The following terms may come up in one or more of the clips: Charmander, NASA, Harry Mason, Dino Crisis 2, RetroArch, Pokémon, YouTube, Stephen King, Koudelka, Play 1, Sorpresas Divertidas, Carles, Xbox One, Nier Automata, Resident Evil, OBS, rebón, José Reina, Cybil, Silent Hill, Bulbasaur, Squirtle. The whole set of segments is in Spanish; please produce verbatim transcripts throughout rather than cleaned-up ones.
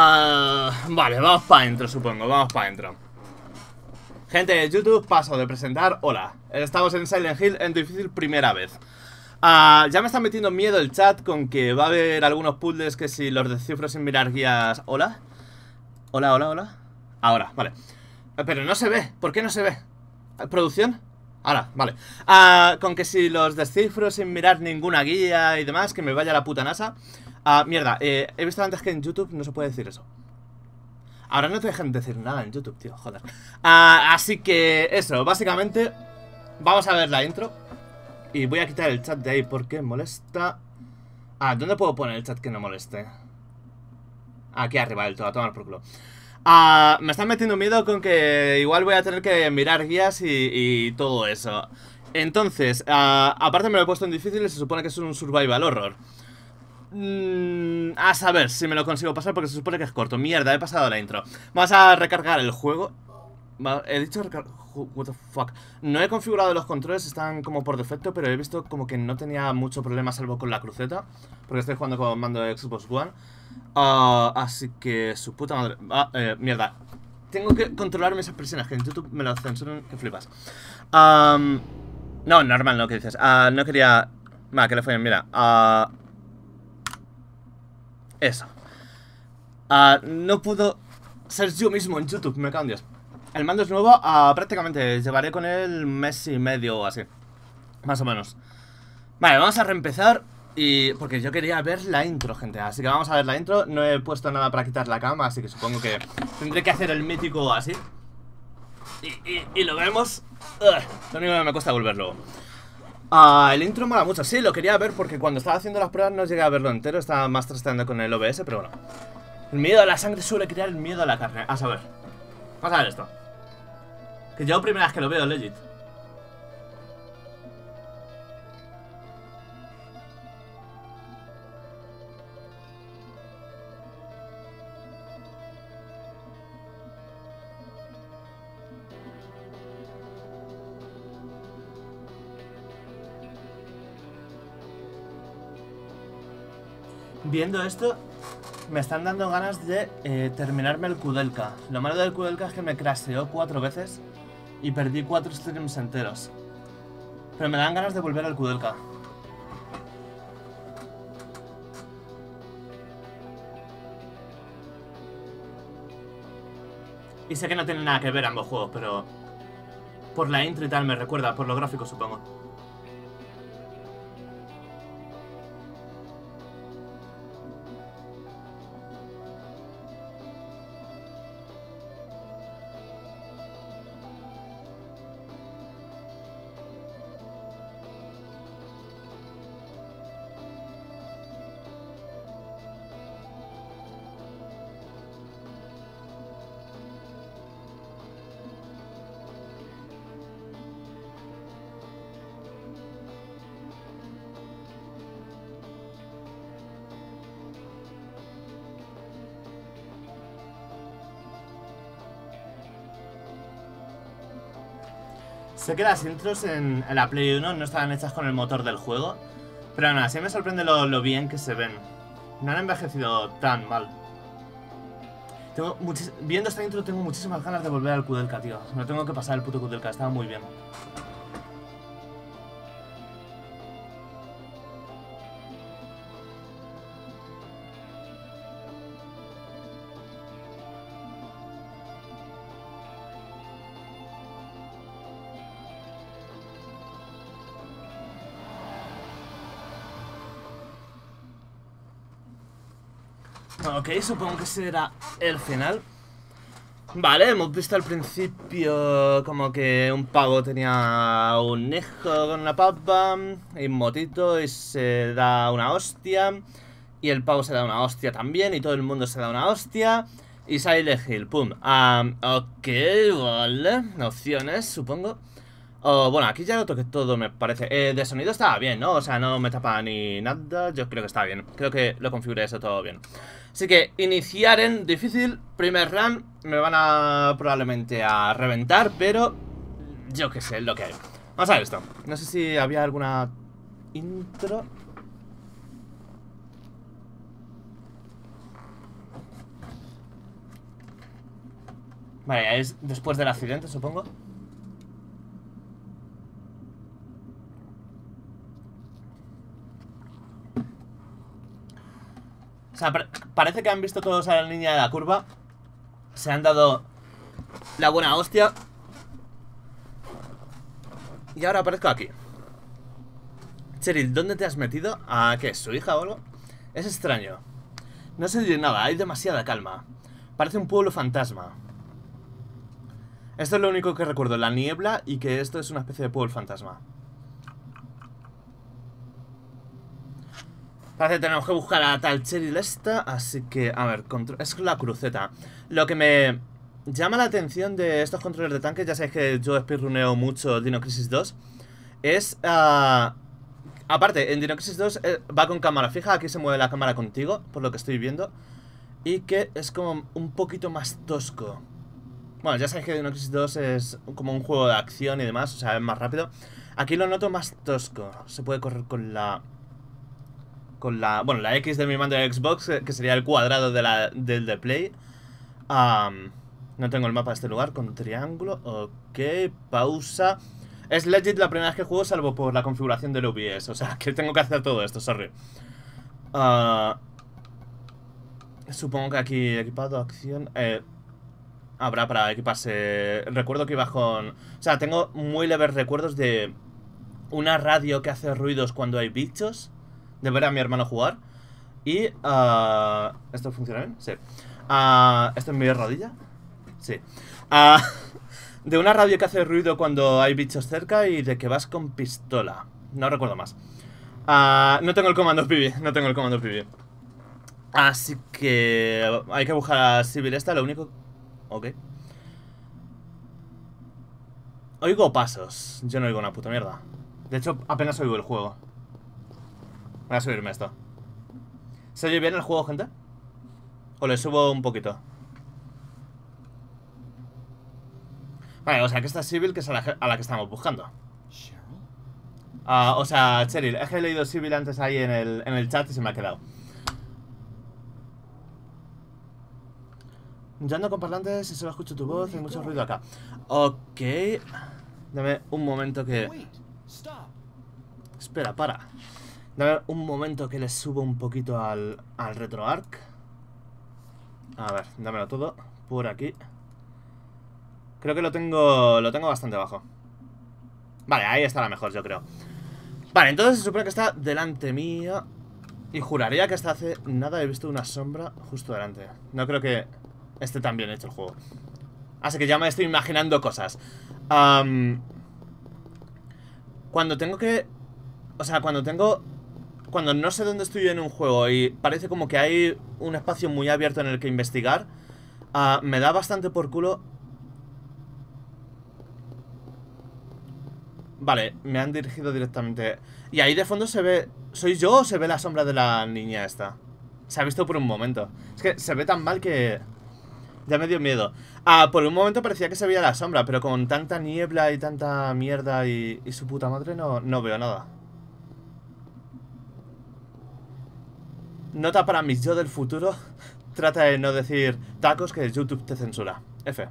Uh, vale, vamos para adentro, supongo. Vamos para adentro. Gente de YouTube, paso de presentar. Hola, estamos en Silent Hill en difícil primera vez. Uh, ya me está metiendo miedo el chat con que va a haber algunos puzzles que si los descifro sin mirar guías... Hola. Hola, hola, hola. Ahora, vale. Pero no se ve. ¿Por qué no se ve? ¿Producción? Ahora, vale. Ah, con que si los descifro sin mirar ninguna guía y demás, que me vaya la puta NASA. Ah, mierda, eh, he visto antes que en YouTube no se puede decir eso. Ahora no te dejan decir nada en YouTube, tío, joder. Ah, así que eso, básicamente vamos a ver la intro. Y voy a quitar el chat de ahí porque molesta. Ah, ¿dónde puedo poner el chat que no moleste? Aquí arriba del todo, a tomar por culo. Ah, me están metiendo miedo con que igual voy a tener que mirar guías y, y todo eso. Entonces, ah, aparte me lo he puesto en difícil y se supone que es un survival horror. Mm, a saber si me lo consigo pasar porque se supone que es corto. Mierda, he pasado la intro. Vamos a recargar el juego. He dicho recargar... What the fuck. No he configurado los controles, están como por defecto, pero he visto como que no tenía mucho problema salvo con la cruceta, porque estoy jugando con mando de Xbox One. Uh, así que su puta madre. Ah, eh, mierda. Tengo que controlar mis expresiones, que en YouTube me las censuran que flipas. Um, no, normal lo que dices. Uh, no quería... Va, que le fue bien, mira. Uh, eso. Uh, no puedo ser yo mismo en YouTube, me cago en Dios. El mando es nuevo, uh, prácticamente llevaré con él mes y medio o así. Más o menos. Vale, vamos a reempezar. Y porque yo quería ver la intro, gente. Así que vamos a ver la intro. No he puesto nada para quitar la cama, así que supongo que tendré que hacer el mítico así. Y, y, y lo vemos. Ugh, lo único que me cuesta volverlo. Ah, el intro mola mucho. Sí, lo quería ver porque cuando estaba haciendo las pruebas no llegué a verlo entero. Estaba más trasteando con el O B S, pero bueno. El miedo a la sangre suele crear el miedo a la carne. A saber. Vamos a ver esto. Que yo primera vez que lo veo, legit. Viendo esto, me están dando ganas de eh, terminarme el Koudelka. Lo malo del Koudelka es que me crasheó cuatro veces y perdí cuatro streams enteros. Pero me dan ganas de volver al Koudelka. Y sé que no tienen nada que ver ambos juegos, pero por la intro y tal me recuerda, por lo gráfico supongo. Sé que las intros en la Play uno no estaban hechas con el motor del juego, pero nada, sí me sorprende lo, lo bien que se ven. No han envejecido tan mal. Tengo Viendo esta intro tengo muchísimas ganas de volver al Koudelka, tío. No tengo que pasar el puto Koudelka, estaba muy bien. Ok, supongo que será el final. Vale, hemos visto al principio como que un pavo tenía un hijo con una papa y un motito y se da una hostia. Y el pavo se da una hostia también y todo el mundo se da una hostia. Y Silent Hill, pum. Um, ok, vale. Opciones, supongo. Oh, bueno, aquí ya lo toqué todo, me parece. Eh, de sonido estaba bien, ¿no? O sea, no me tapa ni nada. Yo creo que está bien. Creo que lo configuré eso todo bien. Así que iniciar en difícil, primer run. Me van a probablemente a reventar, pero yo qué sé, lo que hay. Vamos a ver esto. No sé si había alguna intro. Vale, es después del accidente, supongo. O sea, parece que han visto todos a la línea de la curva. Se han dado la buena hostia. Y ahora aparezco aquí. Cheryl, ¿dónde te has metido? ¿A qué? ¿Su hija o algo? Es extraño. No se dice nada, hay demasiada calma. Parece un pueblo fantasma. Esto es lo único que recuerdo, la niebla y que esto es una especie de pueblo fantasma. Parece que tenemos que buscar a tal Cheryl esta, así que, a ver, control, es la cruceta. Lo que me llama la atención de estos controles de tanques, ya sabéis que yo speedruneo mucho Dino Crisis dos, es... Uh, aparte, en Dino Crisis dos eh, va con cámara fija, aquí se mueve la cámara contigo, por lo que estoy viendo, y que es como un poquito más tosco. Bueno, ya sabéis que Dino Crisis dos es como un juego de acción y demás, o sea, es más rápido. Aquí lo noto más tosco, se puede correr con la... con la, bueno, la X de mi mando de Xbox, que sería el cuadrado de la, del de Play. Um, no tengo el mapa de este lugar, con triángulo, ok, pausa. Es legit la primera vez que juego, salvo por la configuración del O B S, o sea, que tengo que hacer todo esto, sorry. Uh, supongo que aquí equipado, acción, eh, habrá para equiparse. Recuerdo que iba con... O sea, tengo muy leves recuerdos de una radio que hace ruidos cuando hay bichos. De ver a mi hermano jugar. Y... Uh, ¿esto funciona bien? Sí. Uh, ¿Esto es mi rodilla? Sí. Uh, de una radio que hace ruido cuando hay bichos cerca y de que vas con pistola. No recuerdo más. Uh, no tengo el comando pibi. No tengo el comando pibi. Así que... hay que buscar a Cybil esta. Lo único... Ok. Oigo pasos. Yo no oigo una puta mierda. De hecho, apenas oigo el juego. Voy a subirme esto. ¿Se oye bien el juego, gente? ¿O le subo un poquito? Vale, o sea, que esta es Cybil, que es a la, a la que estamos buscando. Uh, o sea, Cheryl, es que he leído Cybil antes ahí en el, en el chat y se me ha quedado. Yo ando con parlantes y solo escucho tu voz, hay mucho ruido acá. Ok. Dame un momento que... Espera, para. Dame un momento que les subo un poquito al, al RetroArch. A ver, dámelo todo. Por aquí. Creo que lo tengo lo tengo bastante bajo. Vale, ahí está la mejor, yo creo. Vale, entonces se supone que está delante mía. Y juraría que hasta hace nada he visto una sombra justo delante. No creo que esté tan bien hecho el juego. Así que ya me estoy imaginando cosas. Um, cuando tengo que... O sea, cuando tengo... Cuando no sé dónde estoy en un juego y parece como que hay un espacio muy abierto en el que investigar, uh, me da bastante por culo. Vale, me han dirigido directamente. Y ahí de fondo se ve... ¿Soy yo o se ve la sombra de la niña esta? Se ha visto por un momento. Es que se ve tan mal que... Ya me dio miedo. Uh, por un momento parecía que se veía la sombra, pero con tanta niebla y tanta mierda y, y su puta madre no, no veo nada. Nota para mi yo del futuro. Trata de no decir tacos que YouTube te censura. F.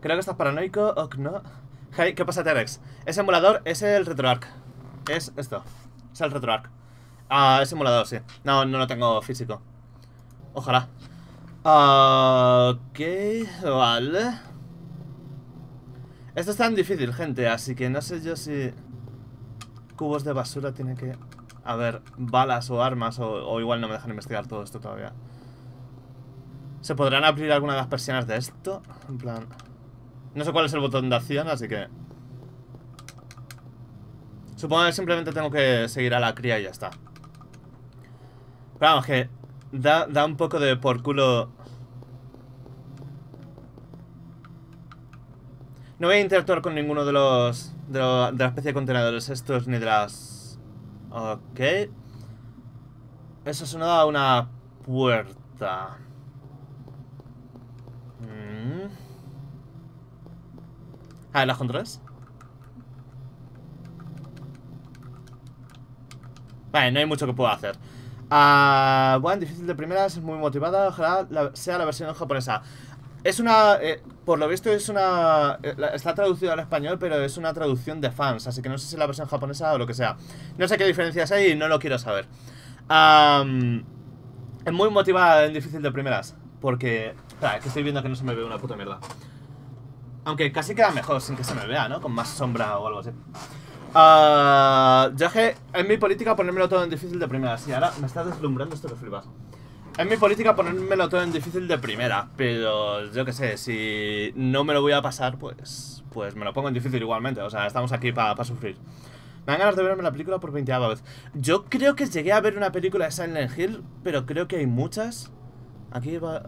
Creo que estás paranoico. Ok, no. Hey, ¿qué pasa, Terex? Ese emulador es el RetroArch. Es esto. Es el RetroArch. Ah, es emulador, sí. No, no lo tengo físico. Ojalá. Ah, ok, vale. Esto es tan difícil, gente. Así que no sé yo si... Cubos de basura tiene que... A ver, balas o armas o, o igual no me dejan investigar todo esto todavía. ¿Se podrán abrir alguna de las persianas de esto? En plan... No sé cuál es el botón de acción, así que... Supongo que simplemente tengo que seguir a la cría y ya está. Pero vamos, que da, da un poco de por culo... No voy a interactuar con ninguno de los... De, lo, de la especie de contenedores estos ni de las... Ok. Eso sonaba a una puerta. Mm. Ah, ¿las controles? Vale, no hay mucho que pueda hacer. Ah, bueno, difícil de primeras, muy motivada. Ojalá la, sea la versión japonesa. Es una... Eh, por lo visto es una... Eh, está traducido al español, pero es una traducción de fans. Así que no sé si es la versión japonesa o lo que sea. No sé qué diferencias hay y no lo quiero saber. Um, es muy motivada en difícil de primeras. Porque... Espera, que estoy viendo que no se me ve una puta mierda. Aunque casi queda mejor sin que se me vea, ¿no? Con más sombra o algo así. Uh, yo que en mi política ponérmelo todo en difícil de primeras. Y ahora me está deslumbrando esto que flipas. Es mi política ponérmelo todo en difícil de primera, pero yo qué sé, si no me lo voy a pasar, pues pues me lo pongo en difícil igualmente. O sea, estamos aquí para pa sufrir. Me dan ganas de verme la película por veinteava vez. Yo creo que llegué a ver una película de Silent Hill, pero creo que hay muchas. Aquí va...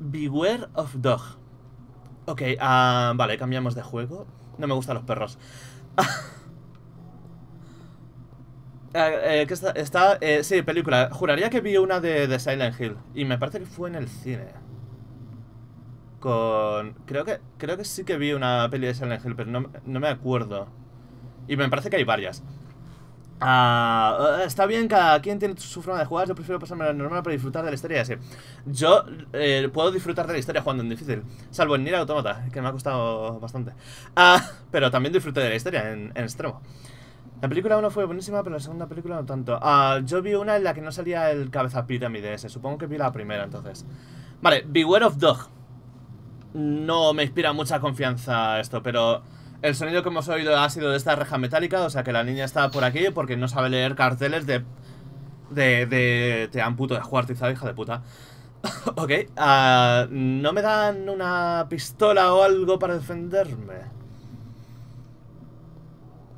Beware of Dog. Ok, uh, vale, cambiamos de juego. No me gustan los perros. Eh, eh, que está, está eh, sí, película. Juraría que vi una de, de Silent Hill. Y me parece que fue en el cine. Con... Creo que creo que sí que vi una peli de Silent Hill, pero no, no me acuerdo. Y me parece que hay varias. Ah, está bien, cada quien tiene su forma de jugar. Yo prefiero pasarme la normal para disfrutar de la historia. Sí. Yo eh, puedo disfrutar de la historia jugando en difícil. Salvo en Nier Automata, que me ha costado bastante. Ah, pero también disfruté de la historia en, en extremo. La película uno fue buenísima, pero la segunda película no tanto. Uh, yo vi una en la que no salía el cabeza pirámide ese. Supongo que vi la primera, entonces. Vale, Beware of Dog. No me inspira mucha confianza esto, pero... El sonido que hemos oído ha sido de esta reja metálica, o sea que la niña está por aquí porque no sabe leer carteles de... De... de... te han puto de jugar, tizada, hija de puta. Ok, uh, ¿no me dan una pistola o algo para defenderme?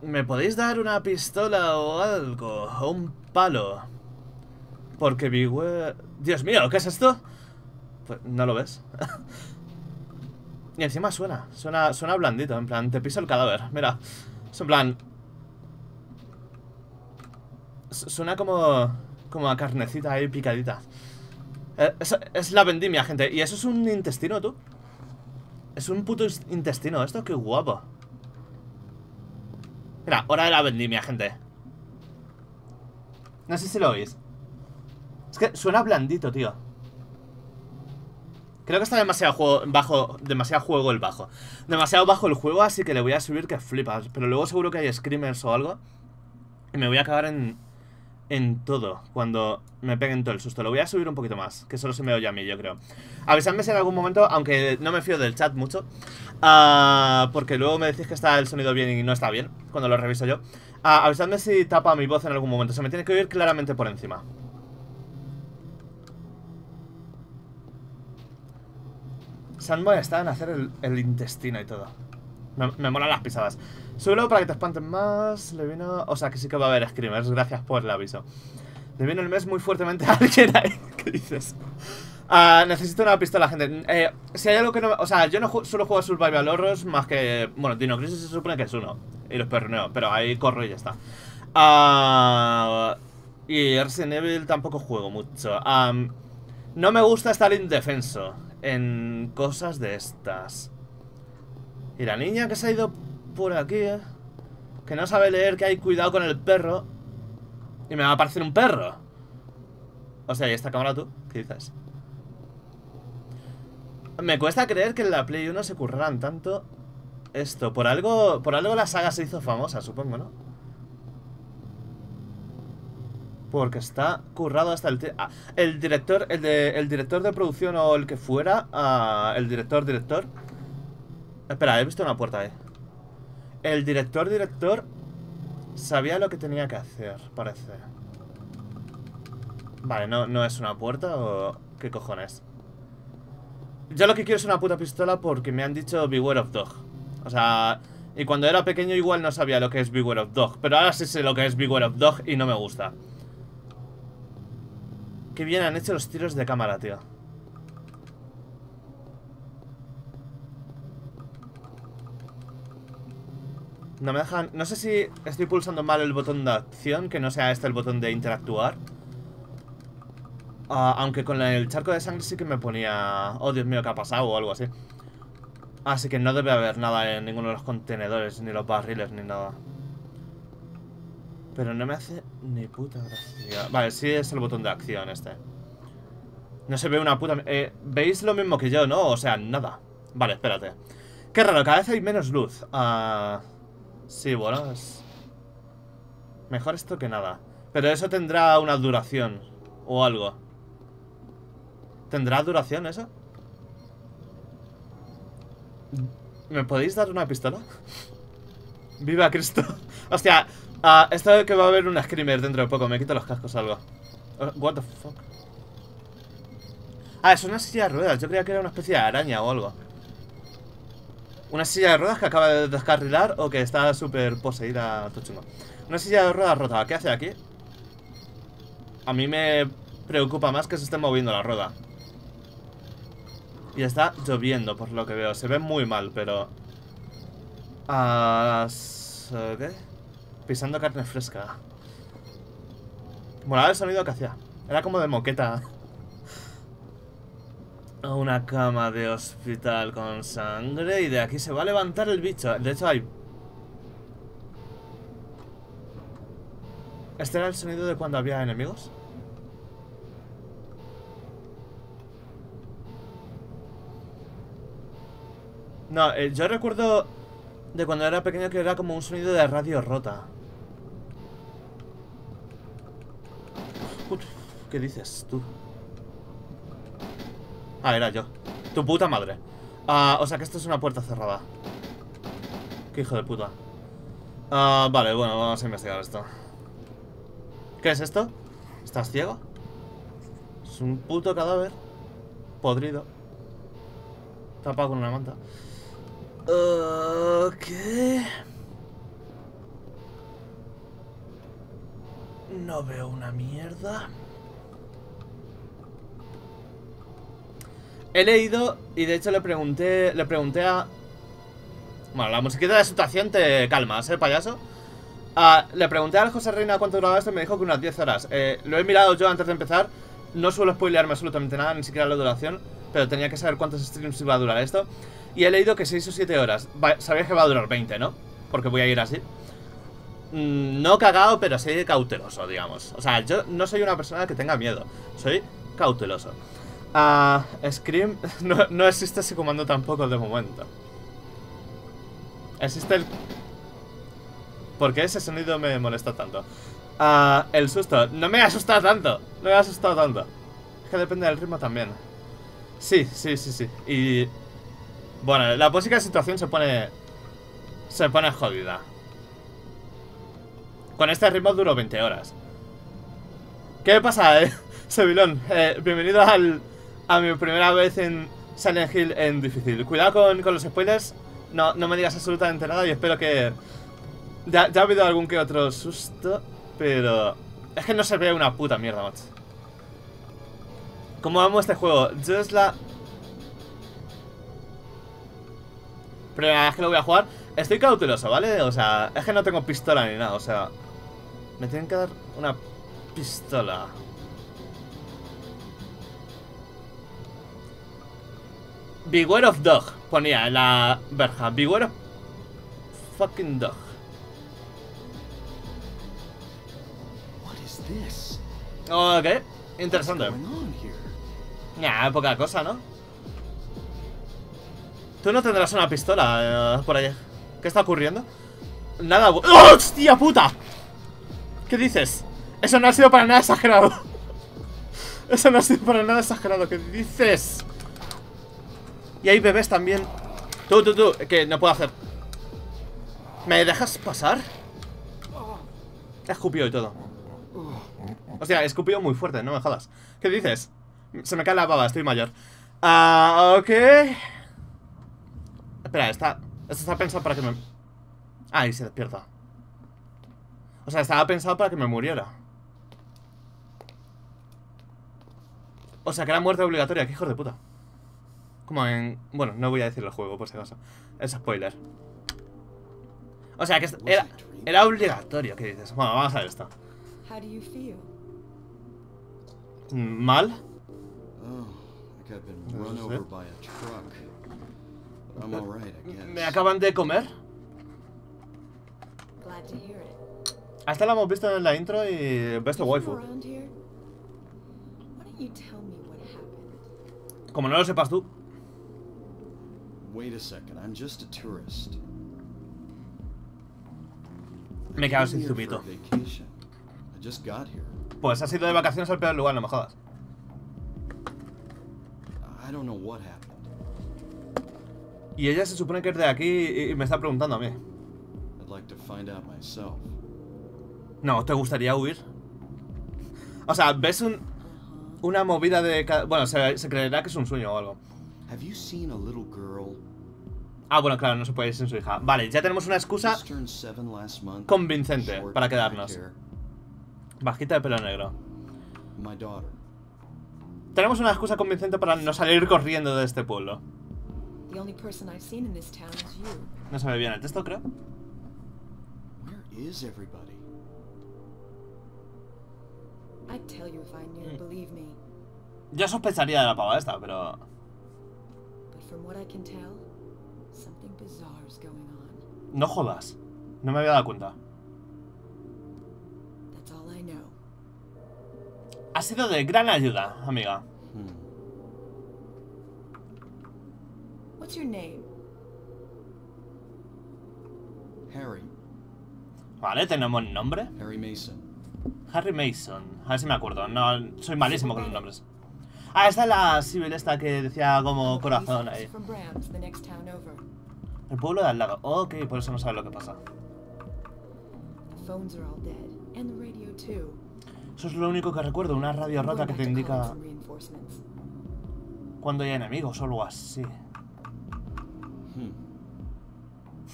¿Me podéis dar una pistola o algo? ¿O un palo? Porque mi we... Dios mío, ¿qué es esto? Pues no lo ves. Y encima suena, suena suena blandito, en plan, te piso el cadáver, mira. Es en plan... Suena como, como a carnecita ahí picadita. Es, es la vendimia, gente. ¿Y eso es un intestino, tú? Es un puto intestino esto, qué guapo. Mira, hora de la vendimia, gente. No sé si lo oís. Es que suena blandito, tío. Creo que está demasiado juego, bajo, demasiado juego el bajo. Demasiado bajo el juego, así que le voy a subir que flipas. Pero luego seguro que hay screamers o algo. Y me voy a acabar en, en todo, cuando me peguen todo el susto. Lo voy a subir un poquito más, que solo se me oye a mí, yo creo. Avisadme si en algún momento, aunque no me fío del chat mucho. Uh, porque luego me decís que está el sonido bien y no está bien cuando lo reviso yo. uh, Avisadme si tapa mi voz en algún momento. Se me tiene que oír claramente por encima. Se han molestado en hacer el, el intestino y todo. Me, me molan las pisadas. Súbelo para que te espanten más. Le vino... O sea que sí que va a haber screamers. Gracias por el aviso. Le vino el mes muy fuertemente a alguien ahí. ¿Qué dices? Uh, necesito una pistola, gente. Eh, si hay algo que no... O sea, yo no ju solo juego Survival Horrors más que... Bueno, Dino Crisis se supone que es uno. Y los perroneo, pero ahí corro y ya está. Uh, y Resident Evil tampoco juego mucho. Um, no me gusta estar indefenso en cosas de estas. Y la niña que se ha ido por aquí, eh, que no sabe leer, que hay cuidado con el perro. Y me va a aparecer un perro. O sea, ¿y esta cámara tú? ¿Qué dices? Me cuesta creer que en la Play uno se curraran tanto esto. Por algo, por algo la saga se hizo famosa, supongo, ¿no? Porque está currado hasta el... Ah, el director el, de, el director de producción o el que fuera... Ah, el director, director... Espera, he visto una puerta ahí. El director, director... Sabía lo que tenía que hacer, parece. Vale, no, no es una puerta o... ¿Qué cojones? Yo lo que quiero es una puta pistola porque me han dicho Beware of Dog. O sea, y cuando era pequeño igual no sabía lo que es Beware of Dog. Pero ahora sí sé lo que es Beware of Dog y no me gusta. Qué bien han hecho los tiros de cámara, tío. No me dejan... No sé si estoy pulsando mal el botón de acción, que no sea este el botón de interactuar. Uh, aunque con el charco de sangre sí que me ponía... Oh, Dios mío, ¿qué ha pasado? O algo así. Así que no debe haber nada en ninguno de los contenedores, ni los barriles, ni nada. Pero no me hace ni puta gracia. Vale, sí es el botón de acción este. No se ve una puta... Eh, ¿veis lo mismo que yo, no? O sea, nada. Vale, espérate. Qué raro, cada vez hay menos luz. Ah... Sí, bueno, es... Mejor esto que nada. Pero eso tendrá una duración o algo. ¿Tendrá duración eso? ¿Me podéis dar una pistola? ¡Viva Cristo! Hostia, uh, esto es que va a haber un screamer dentro de poco. Me quito los cascos o algo. What the fuck. Ah, es una silla de ruedas. Yo creía que era una especie de araña o algo. Una silla de ruedas que acaba de descarrilar o que está súper poseída, todo chungo. Una silla de ruedas rota. ¿Qué hace aquí? A mí me preocupa más que se esté moviendo la rueda. Y está lloviendo, por lo que veo. Se ve muy mal, pero... Ah... Uh, ¿Qué? Pisando carne fresca. Molaba el sonido que hacía. Era como de moqueta. Una cama de hospital con sangre. Y de aquí se va a levantar el bicho. De hecho hay... ¿Este era el sonido de cuando había enemigos? No, eh, yo recuerdo de cuando era pequeño que era como un sonido de radio rota. Uf, ¿qué dices tú? Ah, era yo. Tu puta madre. Ah, o sea que esto es una puerta cerrada. Qué hijo de puta. Ah, vale, bueno, vamos a investigar esto. ¿Qué es esto? ¿Estás ciego? Es un puto cadáver podrido, tapado con una manta. Ok. No veo una mierda. He leído y de hecho le pregunté, le pregunté a... Bueno, la musiquita de situación te calmas, ¿eh, payaso? Ah, le pregunté a José Reina cuánto duraba esto y me dijo que unas diez horas. Eh, lo he mirado yo antes de empezar. No suelo spoilearme absolutamente nada, ni siquiera la duración. Pero tenía que saber cuántos streams iba a durar esto. Y he leído que seis o siete horas. Sabéis que va a durar veinte, ¿no? Porque voy a ir así. Mm, no cagado, pero sí cauteloso, digamos. O sea, yo no soy una persona que tenga miedo. Soy cauteloso. Ah, Scream... No, no existe ese comando tampoco de momento. Existe el... ¿Por qué ese sonido me molesta tanto? Uh, el susto. No me ha asustado tanto. No me ha asustado tanto. Es que depende del ritmo también. Sí, sí, sí, sí. Y... Bueno, la música de situación se pone... Se pone jodida. Con este ritmo duro veinte horas. ¿Qué pasa, eh? Sebilón? Eh, bienvenido al... A mi primera vez en Silent Hill en difícil. Cuidado con, con los spoilers. No, no me digas absolutamente nada y espero que... Ya, ya ha habido algún que otro susto, pero... Es que no se ve una puta mierda, macho. ¿Cómo amo este juego? Yo es la... Primera vez que lo voy a jugar. Estoy cauteloso, ¿vale? O sea, es que no tengo pistola ni nada, o sea... Me tienen que dar una pistola. Beware of dog, ponía en la verja. Beware of fucking dog. Ok, interesante. Nah, poca cosa, ¿no? Tú no tendrás una pistola uh, por allá. ¿Qué está ocurriendo? Nada. ¡Oh, ¡hostia puta! ¿Qué dices? Eso no ha sido para nada exagerado. Eso no ha sido para nada exagerado. ¿Qué dices? Y hay bebés también. Tú, tú, tú, que no puedo hacer. ¿Me dejas pasar? Te escupió y todo. Hostia, he escupido muy fuerte, no me jodas. ¿Qué dices? Se me cae la baba, estoy mayor. Ah, uh, ok. Espera, está... Esto está pensado para que me... Ah, y se despierta. O sea, estaba pensado para que me muriera. O sea, que era muerte obligatoria, qué hijos de puta. Como en... Bueno, no voy a decir el juego, por si acaso. Es spoiler. O sea, que era, era obligatorio, ¿qué dices? Bueno, vamos a ver esto. How do you feel? Mal. Oh, like I've been run over by a truck. But I'm all right, I guess. Me acaban de comer. Glad to hear it. Hasta la hemos visto en la intro y best of waifu. Why don't you tell me what happened? Como no lo sepas tú. Me he quedado sin zumito. Pues has ido de vacaciones al peor lugar, no me jodas. Y ella se supone que es de aquí y me está preguntando a mí. No, ¿te gustaría huir? O sea, ves un, una movida de... Bueno, se, se creerá que es un sueño o algo. Ah, bueno, claro, no se puede ir sin su hija. Vale, ya tenemos una excusa convincente para quedarnos. Bajita de pelo negro. Tenemos una excusa convincente para no salir corriendo de este pueblo. No se ve bien el texto, creo. Yo sospecharía de la pava esta, pero... No jodas. No me había dado cuenta. Ha sido de gran ayuda, amiga. ¿Cuál es tu nombre? Harry. Vale, tenemos nombre. Harry Mason. Harry Mason. A ver si me acuerdo. No, soy malísimo con los nombres. Ah, esta es la Cybil esta que decía como corazón ahí. El pueblo de al lado. Ok, por eso no sabe lo que pasa. Eso es lo único que recuerdo, una radio rota que te indica cuando hay enemigos o algo así. Hmm.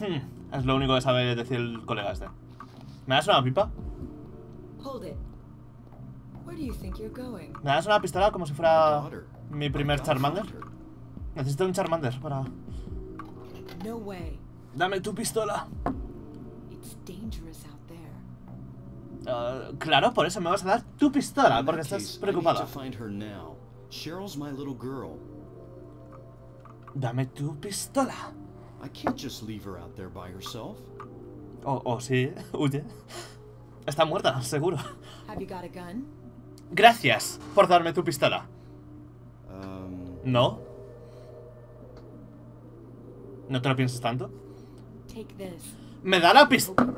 Hmm. Es lo único que sabe decir el colega este. ¿Me das una pipa? ¿Me das una pistola como si fuera mi primer Charmander? Necesito un Charmander para... Dame tu pistola. Uh, claro, por eso me vas a dar tu pistola, porque estás preocupada. Dame tu pistola. Oh, oh, sí, huye. Está muerta, seguro. Gracias por darme tu pistola. No. No te lo pienses tanto. Me da la pistola.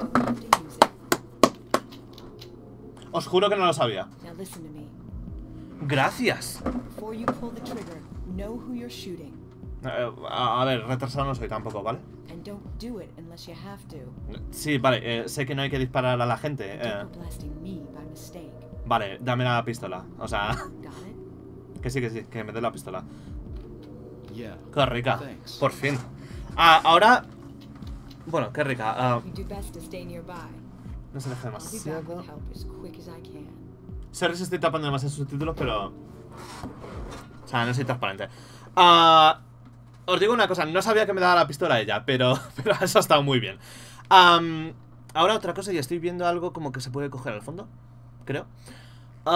Os juro que no lo sabía. Gracias. Eh, a, a ver, retrasado no soy tampoco, ¿vale? Sí, vale, eh, sé que no hay que disparar a la gente. Eh. Vale, dame la pistola. O sea... Que sí, que sí, que me dé la pistola. Qué rica, por fin. Ah, ahora... Bueno, qué rica. Uh... No se deja demasiado. Sorry si estoy tapando demasiados subtítulos, pero... O sea, no soy transparente. Uh, os digo una cosa, no sabía que me daba la pistola ella, pero, pero eso ha estado muy bien. Um, ahora otra cosa, y estoy viendo algo como que se puede coger al fondo, creo. Uh,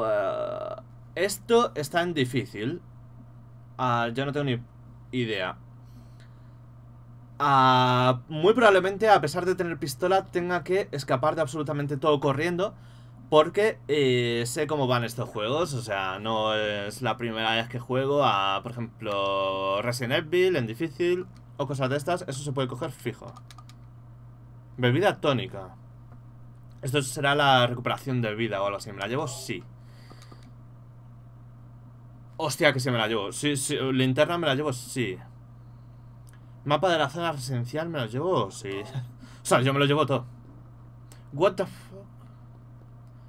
uh, esto es tan difícil. Uh, yo no tengo ni idea. Uh, muy probablemente, a pesar de tener pistola, tenga que escapar de absolutamente todo corriendo. Porque eh, sé cómo van estos juegos. O sea, no es la primera vez que juego a, por ejemplo, Resident Evil en difícil o cosas de estas. Eso se puede coger fijo. Bebida tónica. Esto será la recuperación de vida o algo así. ¿Me la llevo? Sí. Hostia, que sí me la llevo. Sí, sí. Linterna me la llevo, sí. Mapa de la zona residencial me lo llevo, sí. O sea, yo me lo llevo todo. What the fuck.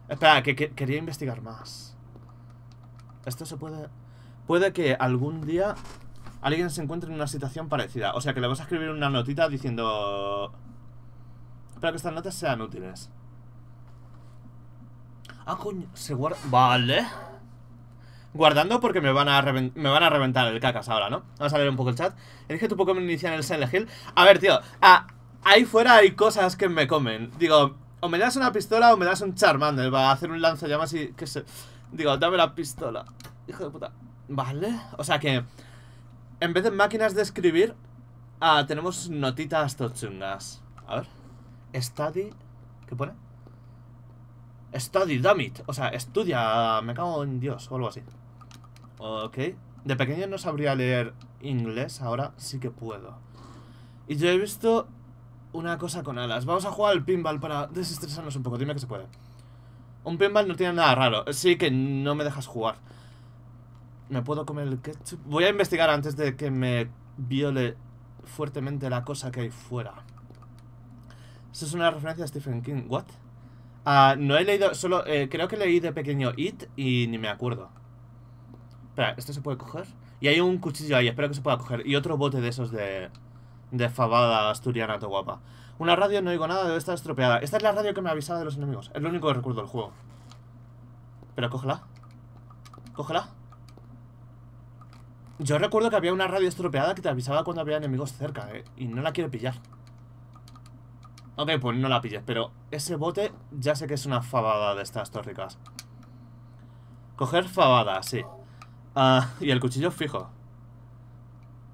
Espera, que, que quería investigar más. Esto se puede... Puede que algún día alguien se encuentre en una situación parecida. O sea, que le vas a escribir una notita diciendo... Espero que estas notas sean útiles. Ah, coño, se guarda... Vale. Guardando porque me van, a me van a reventar el cacas ahora, ¿no? Vamos a ver un poco el chat. Elige tu Pokémon inicial en el Silent Hill. A ver, tío, ah, ahí fuera hay cosas que me comen. Digo, o me das una pistola o me das un Charmander. Va a hacer un lanzallamas y que se... Digo, dame la pistola. Hijo de puta. Vale, o sea que en vez de máquinas de escribir, ah, tenemos notitas tochungas. A ver. Study. ¿Qué pone? Study, damn it. O sea, estudia, me cago en Dios o algo así. Ok. De pequeño no sabría leer inglés, ahora sí que puedo. Y yo he visto una cosa con alas. Vamos a jugar al pinball para desestresarnos un poco. Dime que se puede. Un pinball no tiene nada raro. Sí que no me dejas jugar. ¿Me puedo comer el ketchup? Voy a investigar antes de que me viole fuertemente la cosa que hay fuera. Esto es una referencia a Stephen King. ¿What? Uh, no he leído, solo eh, creo que leí de pequeño It y ni me acuerdo. Espera, ¿esto se puede coger? Y hay un cuchillo ahí, espero que se pueda coger. Y otro bote de esos de, de fabada asturiana, to guapa. Una radio, no oigo nada, debe estar estropeada. Esta es la radio que me avisaba de los enemigos. Es lo único que recuerdo del juego. Pero cógela. Cógela. Yo recuerdo que había una radio estropeada que te avisaba cuando había enemigos cerca, eh, y no la quiero pillar. Ok, pues no la pilles, pero ese bote ya sé que es una fabada de estas tórricas. Coger fabada, sí. Uh, y el cuchillo fijo.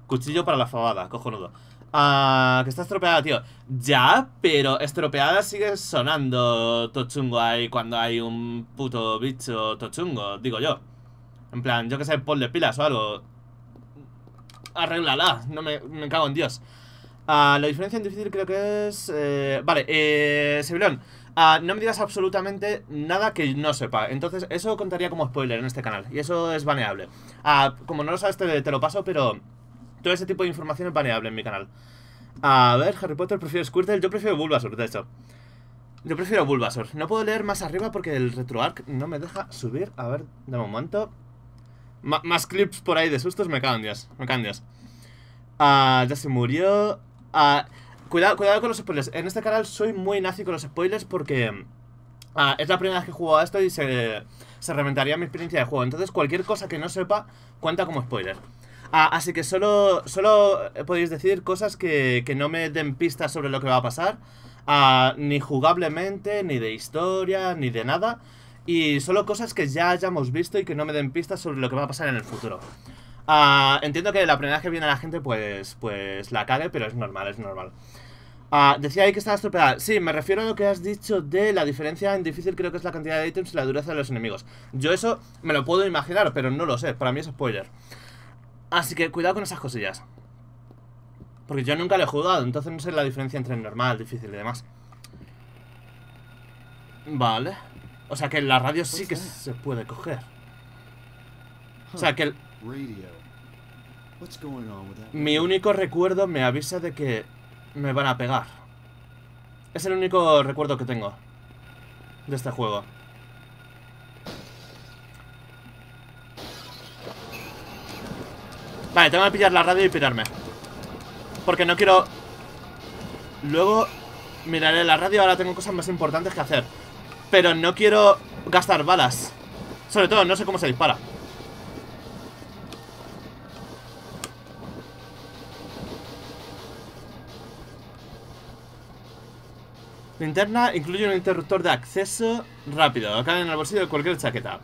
Cuchillo para la fabada, cojonudo. Uh, que está estropeada, tío. Ya, pero estropeada sigue sonando tochungo ahí cuando hay un puto bicho tochungo, digo yo. En plan, yo que sé, ponle pilas o algo. Arréglala, no me, me cago en Dios. Uh, la diferencia en difícil creo que es... Eh, vale, eh, Cybilón, uh, no me digas absolutamente nada que no sepa. Entonces eso contaría como spoiler en este canal. Y eso es baneable. uh, Como no lo sabes te, te lo paso, pero todo ese tipo de información es baneable en mi canal. A ver, Harry Potter, prefiero Squirtle. Yo prefiero Bulbasaur, de hecho. Yo prefiero Bulbasaur. No puedo leer más arriba porque el RetroArch no me deja subir. A ver, de momento M más clips por ahí de sustos, me cago en Dios. Me cago en Dios. uh, Ya se murió. Uh, cuidado, cuidado con los spoilers. En este canal soy muy nazi con los spoilers porque uh, es la primera vez que juego a esto y se, se reventaría mi experiencia de juego. Entonces cualquier cosa que no sepa cuenta como spoiler. uh, Así que solo, solo podéis decir cosas que, que no me den pistas sobre lo que va a pasar, uh, ni jugablemente, ni de historia, ni de nada. Y solo cosas que ya hayamos visto y que no me den pistas sobre lo que va a pasar en el futuro. Uh, entiendo que la primera vez que viene la gente pues pues la cague, pero es normal, es normal. Uh, decía ahí que estaba estropeada. Sí, me refiero a lo que has dicho de la diferencia en difícil, creo que es la cantidad de ítems y la dureza de los enemigos. Yo eso me lo puedo imaginar, pero no lo sé, para mí es spoiler. Así que cuidado con esas cosillas. Porque yo nunca lo he jugado, entonces no sé la diferencia entre normal, difícil y demás. Vale. O sea que la radio sí que se puede coger. O sea que el... Mi único recuerdo me avisa de que me van a pegar. Es el único recuerdo que tengo de este juego. Vale, tengo que pillar la radio y pirarme, porque no quiero... Luego miraré la radio, ahora tengo cosas más importantes que hacer. Pero no quiero gastar balas. Sobre todo, no sé cómo se dispara. Linterna incluye un interruptor de acceso rápido. Cabe en el bolsillo de cualquier chaqueta.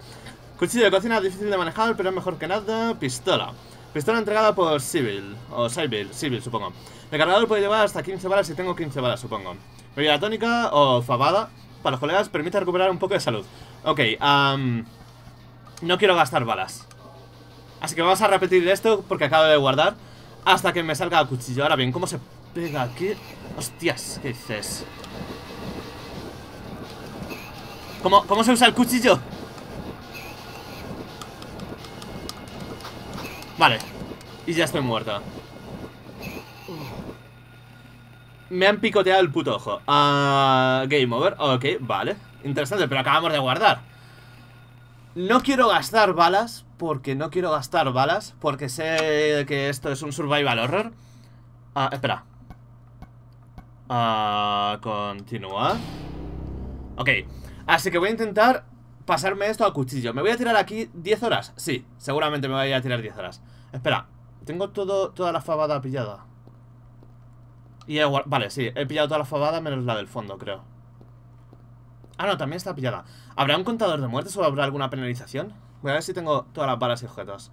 Cuchillo de cocina, difícil de manejar, pero es mejor que nada. Pistola. Pistola entregada por Cybil. O Cybil, Cybil, supongo. El cargador puede llevar hasta quince balas y tengo quince balas, supongo. Bebida tónica o fabada. Para los colegas, permite recuperar un poco de salud. Ok, um, no quiero gastar balas. Así que vamos a repetir esto porque acabo de guardar. Hasta que me salga el cuchillo. Ahora bien, ¿cómo se pega aquí? Hostias, ¿qué dices? ¿Cómo, ¿Cómo se usa el cuchillo? Vale. Y ya estoy muerta. Me han picoteado el puto ojo. uh, Game over, ok, vale. Interesante, pero acabamos de guardar. No quiero gastar balas. Porque no quiero gastar balas Porque sé que esto es un survival horror. Ah, uh, espera. Ah, uh, continuar. Ok. Así que voy a intentar pasarme esto a cuchillo. ¿Me voy a tirar aquí diez horas? Sí, seguramente me voy a tirar diez horas. Espera, tengo todo, toda la fabada pillada. Y he guard... Vale, sí, he pillado toda la fabada menos la del fondo, creo. Ah, no, también está pillada. ¿Habrá un contador de muertes o habrá alguna penalización? Voy a ver si tengo todas las balas y objetos.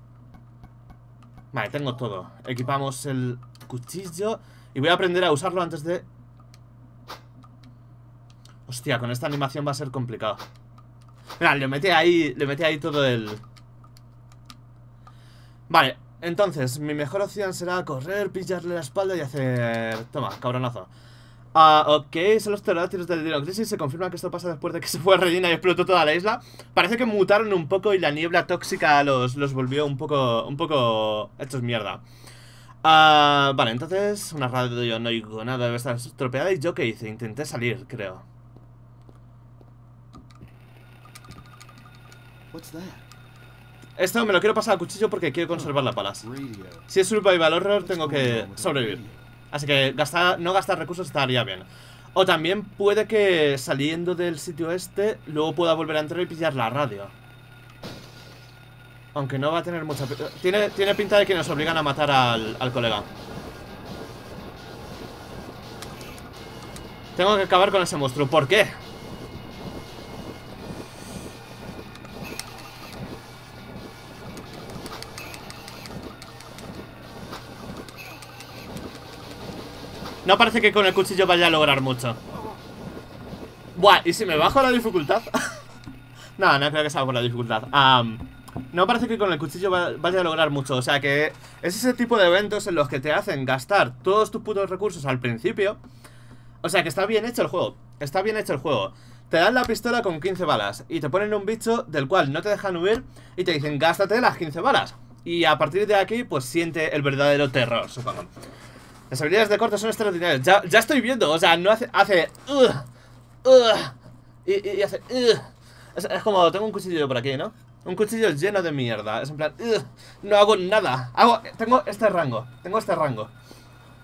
Vale, tengo todo. Equipamos el cuchillo. Y voy a aprender a usarlo antes de... Hostia, con esta animación va a ser complicado. Mira, le metí ahí, le metí ahí todo el... Vale, entonces, mi mejor opción será correr, pillarle la espalda y hacer... Toma, cabronazo. Ah, uh, ok, son los pterodáctilos del Dino Crisis. Se confirma que esto pasa después de que se fue Regina y explotó toda la isla. Parece que mutaron un poco y la niebla tóxica los, los volvió un poco... Un poco... hechos mierda. Ah, uh, vale, entonces... Una radio, yo no oigo nada, debe estar estropeada. ¿Y yo qué hice? Intenté salir, creo. ¿Qué es eso? Esto me lo quiero pasar a cuchillo porque quiero conservar las balas. Si es survival horror, tengo que sobrevivir. Así que gastar, no gastar recursos estaría bien. O también puede que saliendo del sitio este, luego pueda volver a entrar y pillar la radio. Aunque no va a tener mucha... Tiene, tiene pinta de que nos obligan a matar al, al colega. Tengo que acabar con ese monstruo. ¿Por qué? No parece que con el cuchillo vaya a lograr mucho. Buah, ¿y si me bajo la dificultad? No, no creo que sea por la dificultad. um, No parece que con el cuchillo vaya a lograr mucho. O sea que es ese tipo de eventos en los que te hacen gastar todos tus putos recursos al principio. O sea que está bien hecho el juego. Está bien hecho el juego. Te dan la pistola con quince balas y te ponen un bicho del cual no te dejan huir y te dicen gástate las quince balas. Y a partir de aquí pues siente el verdadero terror, supongo. Las habilidades de corte son extraordinarias. Ya, ya estoy viendo, o sea, no hace... Hace... Uh, uh, y, y hace... Uh. Es, es como, tengo un cuchillo por aquí, ¿no? Un cuchillo lleno de mierda. Es en plan... Uh, no hago nada. Hago... Tengo este rango. Tengo este rango.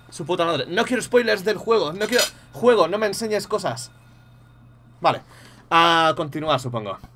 Su puta madre. No quiero spoilers del juego. No quiero... Juego, no me enseñes cosas. Vale. A continuar, supongo.